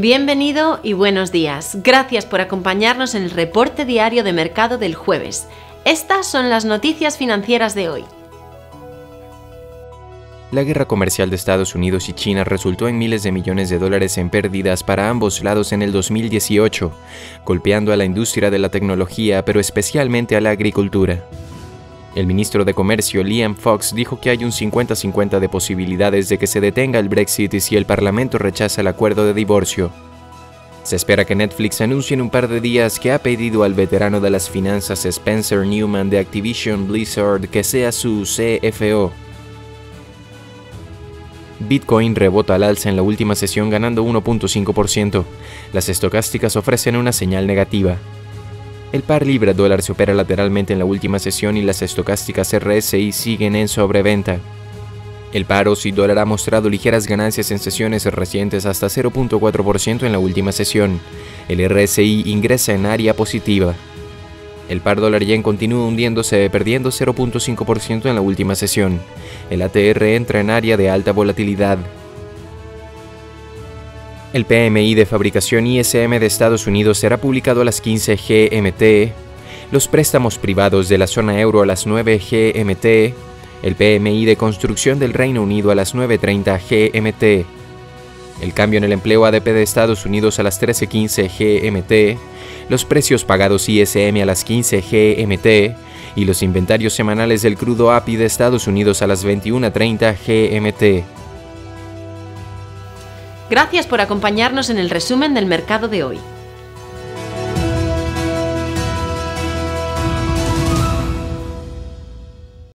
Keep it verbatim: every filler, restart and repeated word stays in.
Bienvenido y buenos días. Gracias por acompañarnos en el reporte diario de mercado del jueves. Estas son las noticias financieras de hoy. La guerra comercial de Estados Unidos y China resultó en miles de millones de dólares en pérdidas para ambos lados en el dos mil dieciocho, golpeando a la industria de la tecnología, pero especialmente a la agricultura. El ministro de Comercio, Liam Fox, dijo que hay un cincuenta cincuenta de posibilidades de que se detenga el Brexit y si el Parlamento rechaza el acuerdo de divorcio. Se espera que Netflix anuncie en un par de días que ha pedido al veterano de las finanzas Spencer Newman de Activision Blizzard que sea su C F O. Bitcoin rebota al alza en la última sesión ganando uno punto cinco por ciento. Las estocásticas ofrecen una señal negativa. El par libra-dólar se opera lateralmente en la última sesión y las estocásticas R S I siguen en sobreventa. El par O S I dólar ha mostrado ligeras ganancias en sesiones recientes hasta cero punto cuatro por ciento en la última sesión. El R S I ingresa en área positiva. El par dólar yen continúa hundiéndose, perdiendo cero punto cinco por ciento en la última sesión. El A T R entra en área de alta volatilidad. El P M I de fabricación I S M de Estados Unidos será publicado a las quince G M T, los préstamos privados de la zona euro a las nueve G M T, el P M I de construcción del Reino Unido a las nueve treinta G M T, el cambio en el empleo A D P de Estados Unidos a las trece quince G M T, los precios pagados I S M a las quince G M T y los inventarios semanales del crudo A P I de Estados Unidos a las veintiuno treinta G M T. Gracias por acompañarnos en el resumen del mercado de hoy.